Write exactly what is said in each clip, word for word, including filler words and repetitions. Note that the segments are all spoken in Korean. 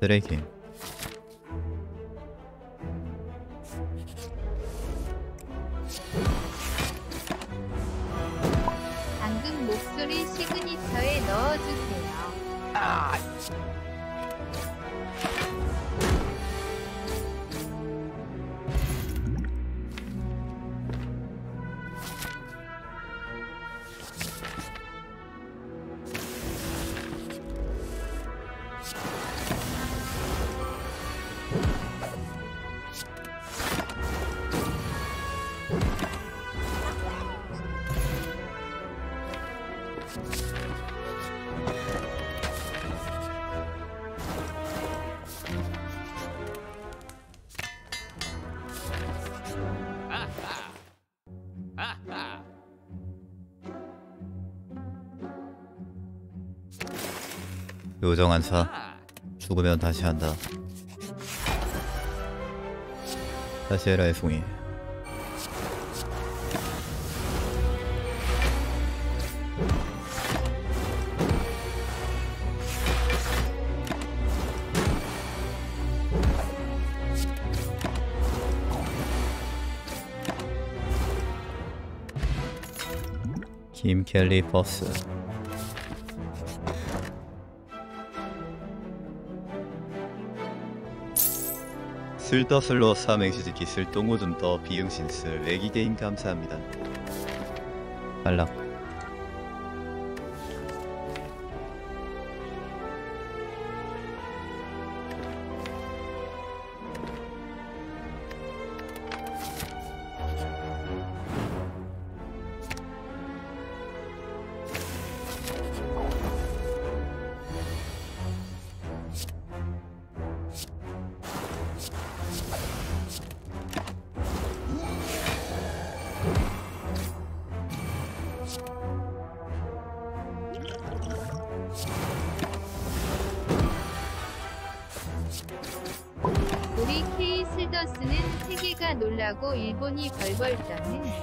쓰레기. 방금 목소리 시그니처에 넣어주세요. 아! 요정 안 사. 죽으면 다시 한다. 다시 해라 애송이. 김켈리 버스. 쓸더슬로 삼행시 짓기 쓸똥오줌떠 비응신슬 애기게임 감사합니다. 발락. 우리 K 스더스는 세계가 놀라고 일본이 벌벌 떠는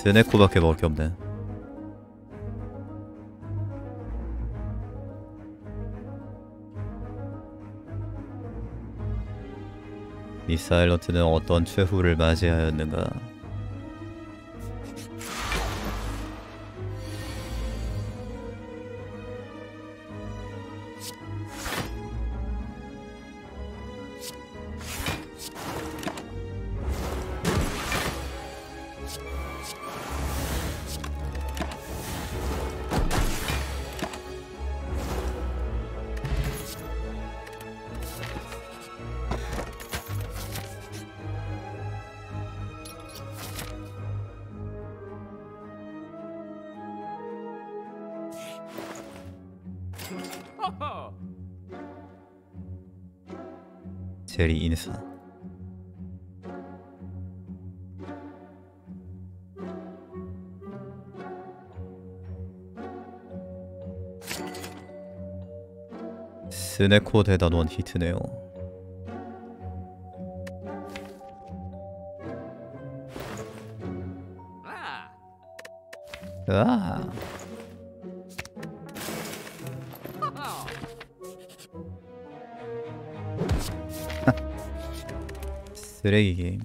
스네코밖에 먹을 게 없네. 이 사일런트는 어떤 최후를 맞이하였는가. 제리 인사. 스네코 대단원 히트네요. 아. 쓰레기 게임.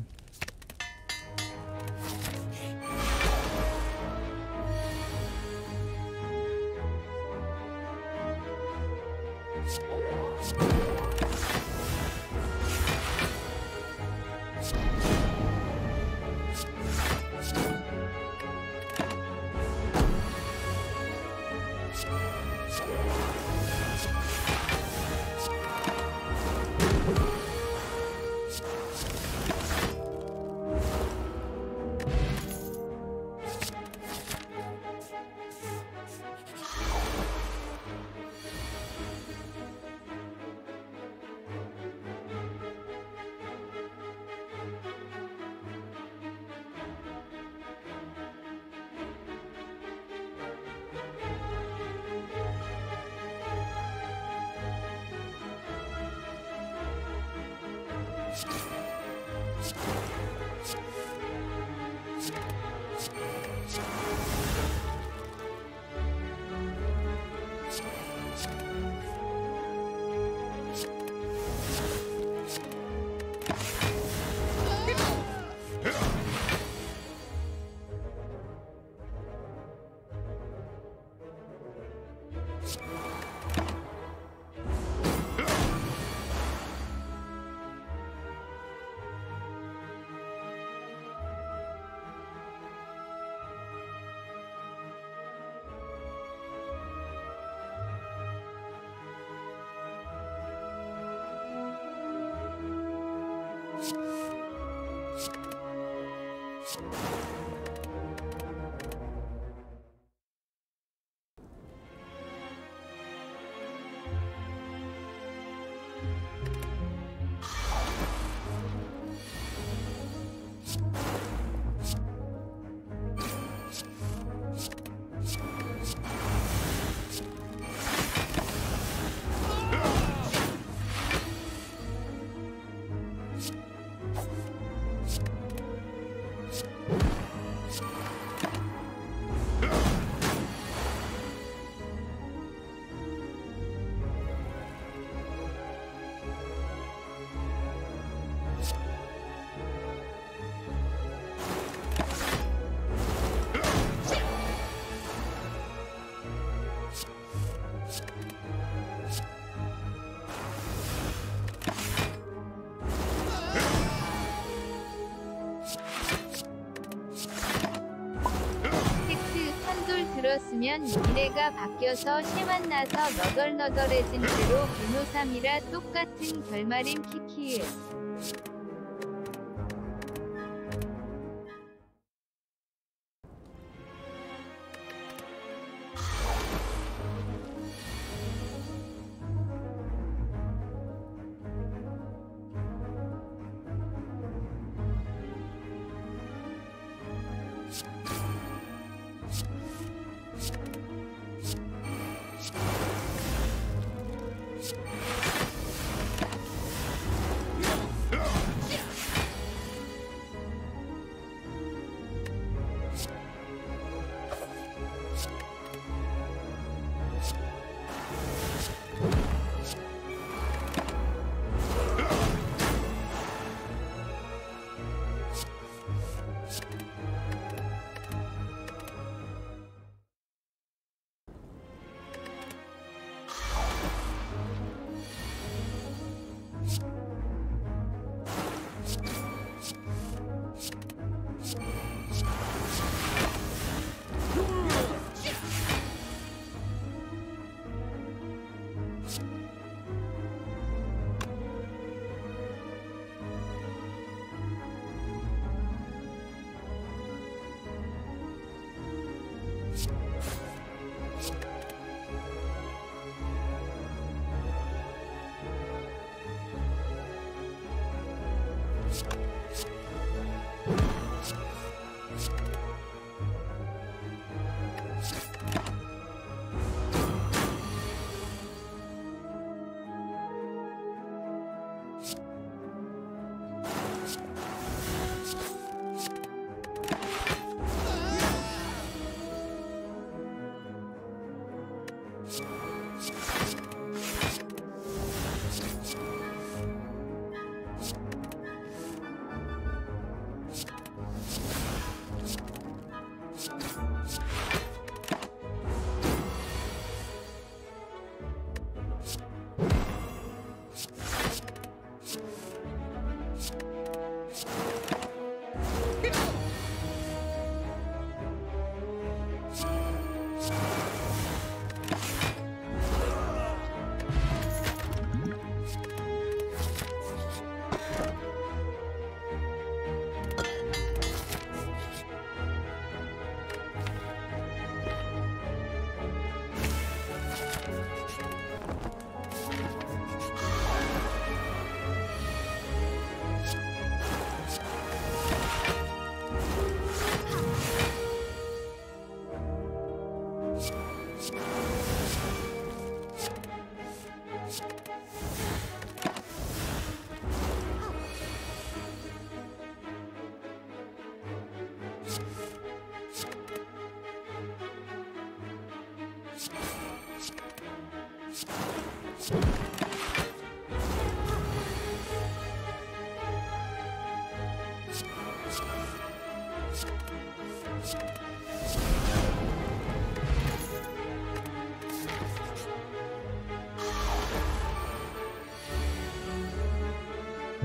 들었으면 미래가 바뀌어서 실만 나서 너덜너덜해진 채로 분노삼이라 똑같은 결말인 키키일.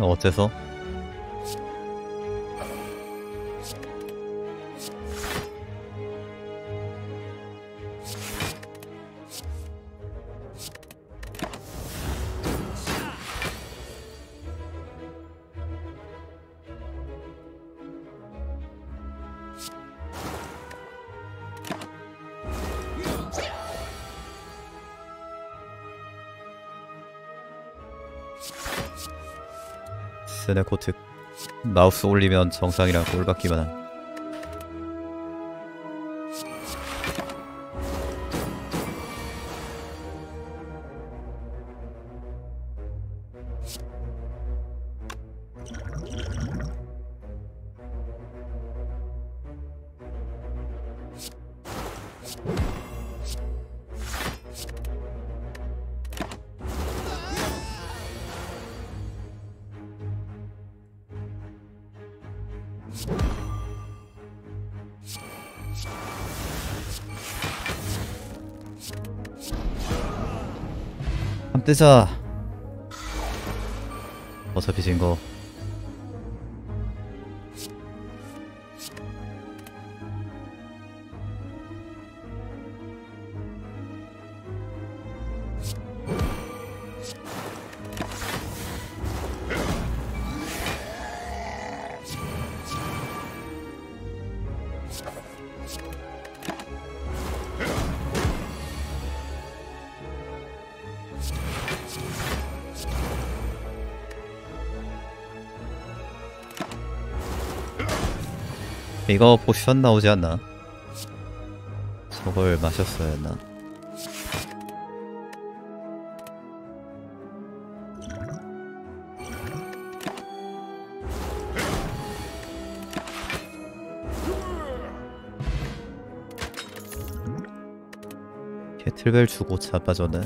어째서? 스네코 특 마우스 올리면 정상이랑 꼴받기만 한. 함 뜨자. 어차피 진거. 이거 포션 나오지 않나? 저걸 마셨어야 했나? 캐틀벨 주고 자빠졌네.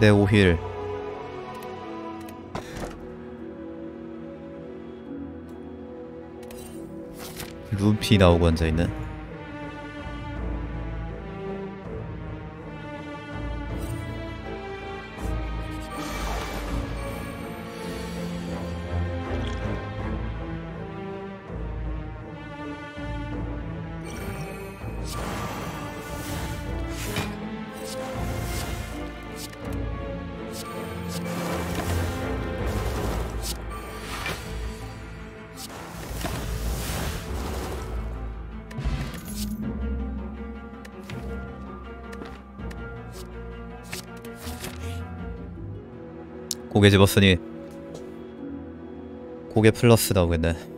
내 오힐 룸피 나오고 앉아있네. 고개 집었으니 고개 플러스 나오겠네.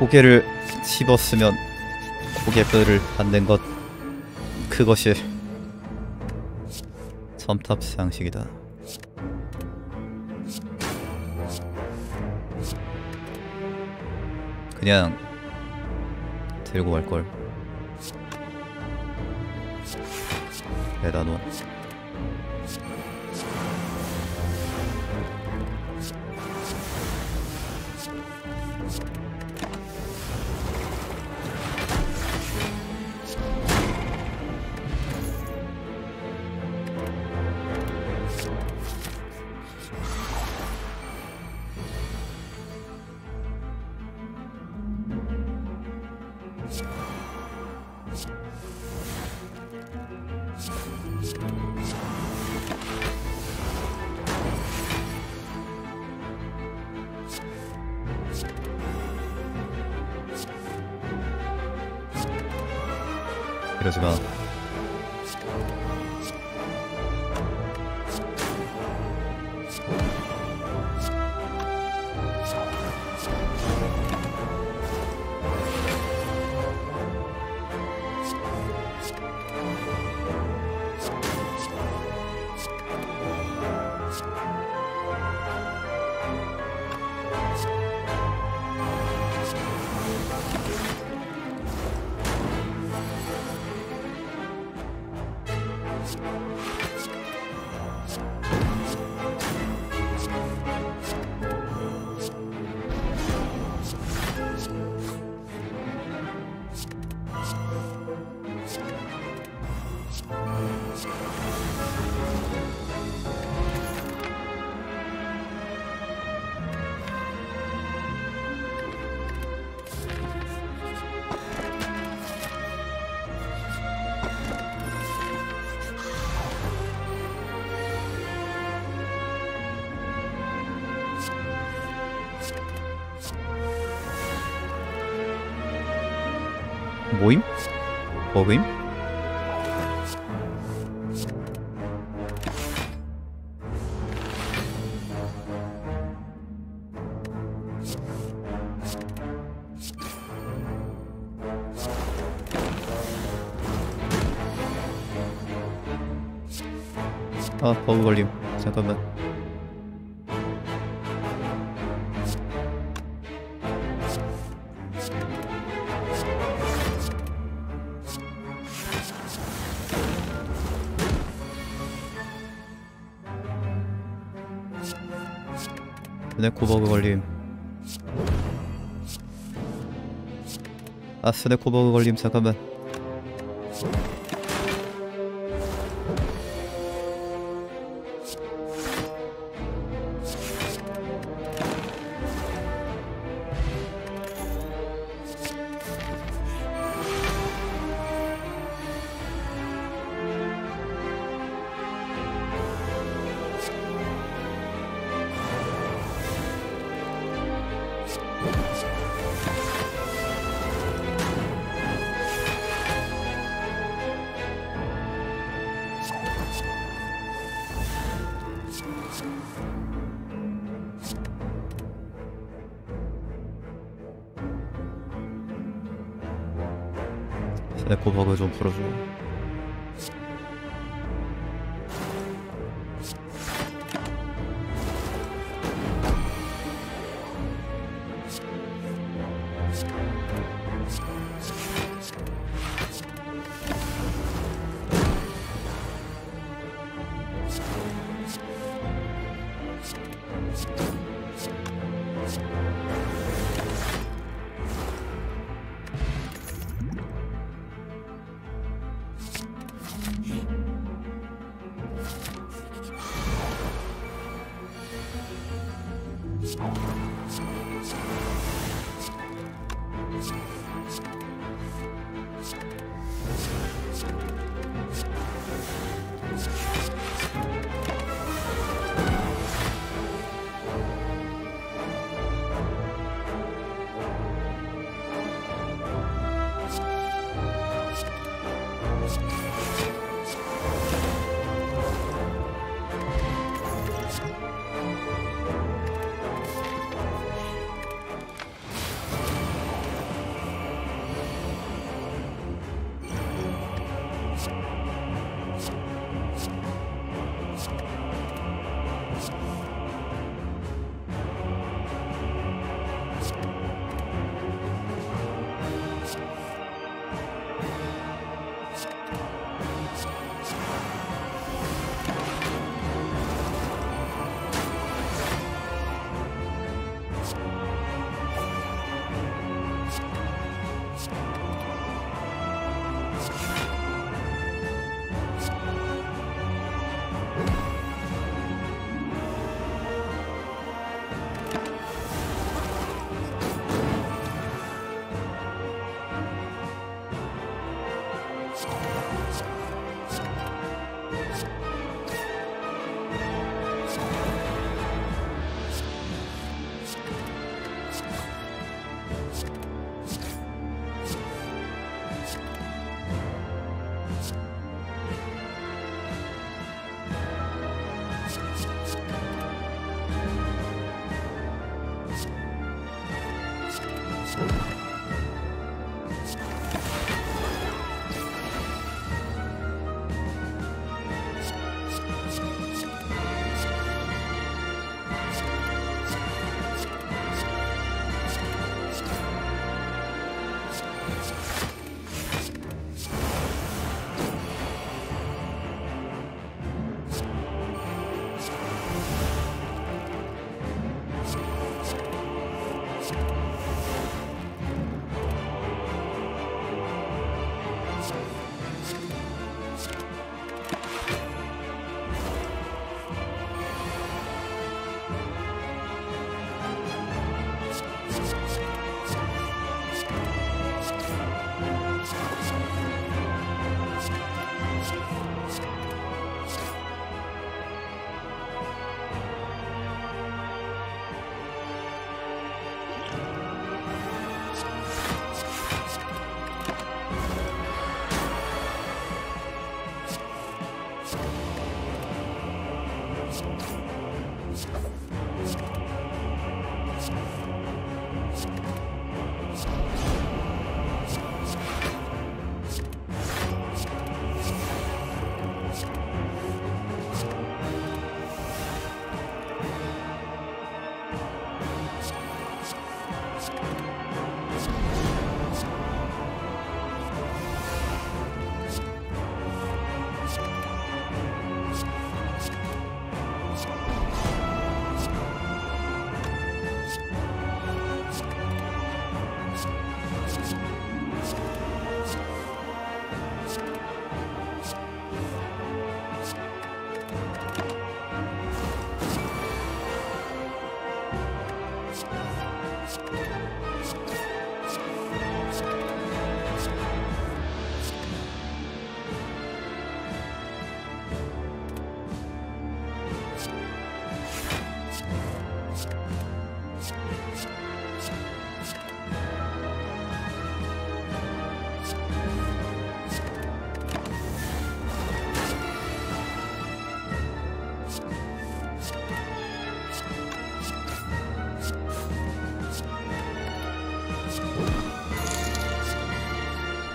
고개를 집었으면 고개뼈를 받는 것, 그것이 점탑상식이다. 그냥 들고 갈걸. 내다 놓아. 이러지마. 모임? 버그임? 아, 버그 걸림. 잠깐만. 스네코 버그 걸림. 아, 스네코 버그 걸림. 잠깐만. 스네코 버그 좀 풀어줘.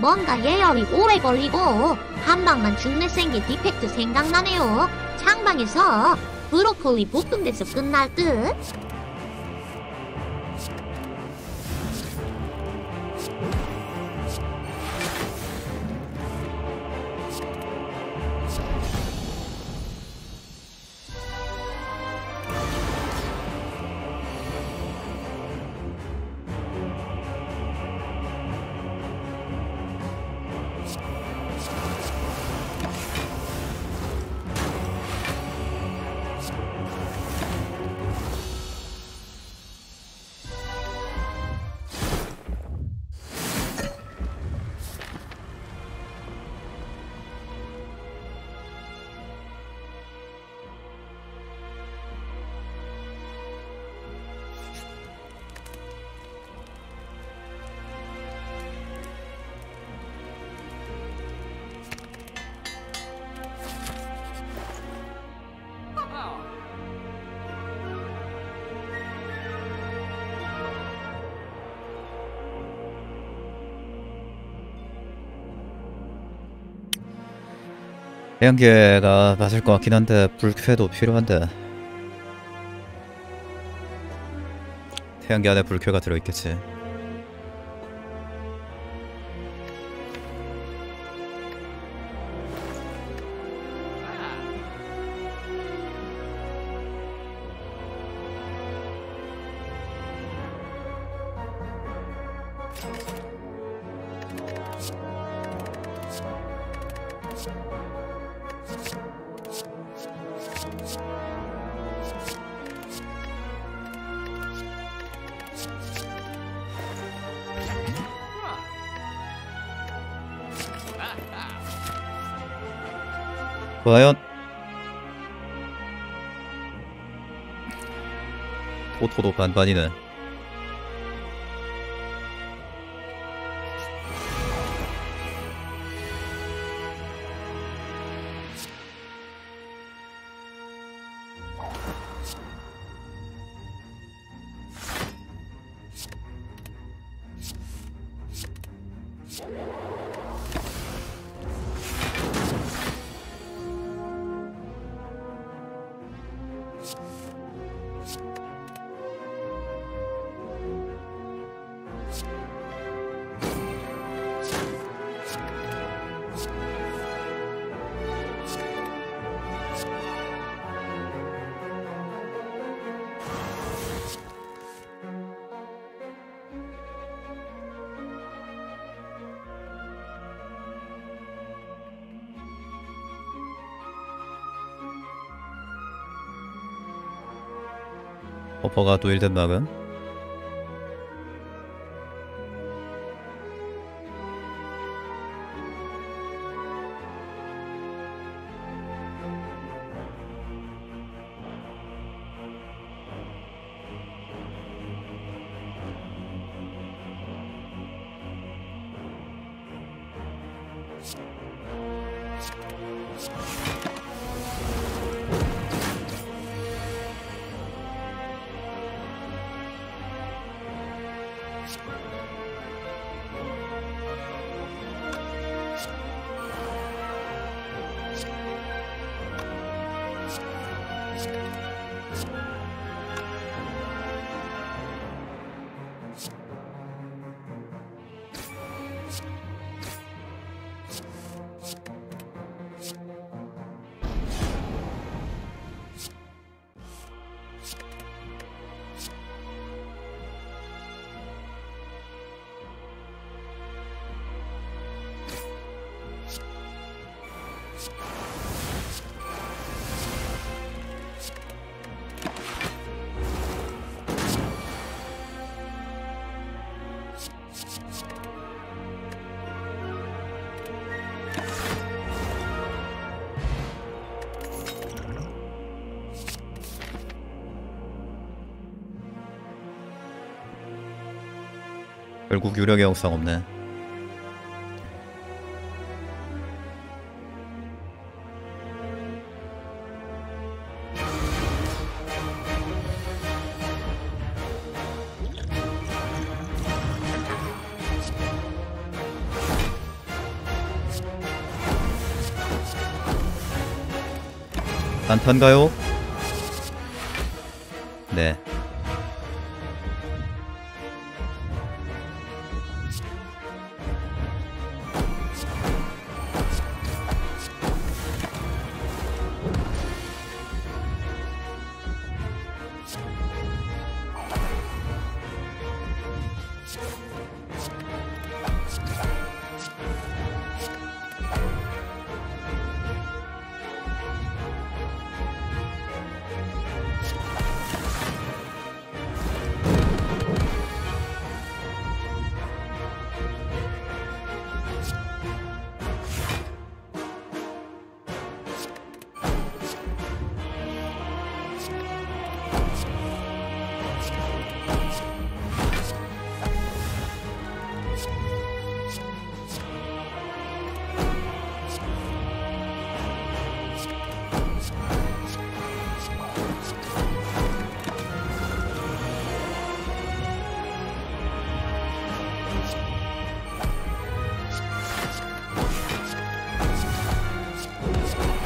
뭔가 예열이 오래 걸리고 한방만 죽내 생긴 디펙트 생각나네요. 창방에서 브로콜리 볶음돼서 끝날 듯. 해안계가 맞을 것 같긴 한데 불쾌도 필요한데 해안계 안에 불쾌가 들어있겠지. 과연 토토도 반반이네. 버퍼가 도일된 막은 결국 유력의 영상 없네. 단판가요? 네. Let's go.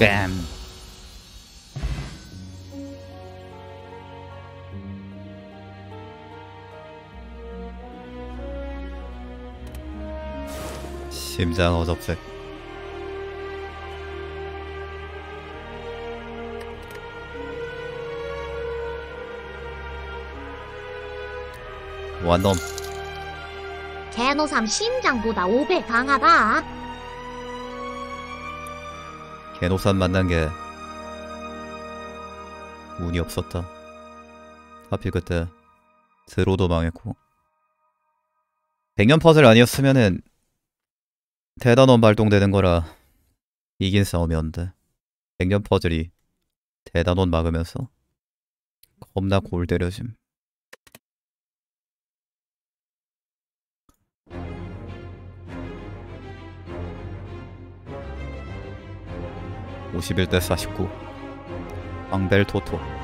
them. 심장 어접색. 완전. 개노삼 심장보다 오배 강하다. 개노삼 만난 게 운이 없었다. 하필 그때 드로도 망했고. 백년 퍼즐 아니었으면은 대단원 발동되는 거라 이긴 싸움이었는데 백년 퍼즐이 대단원 막으면서 겁나 골 때려짐. 오십일 대 사십구. 왕벨 토토.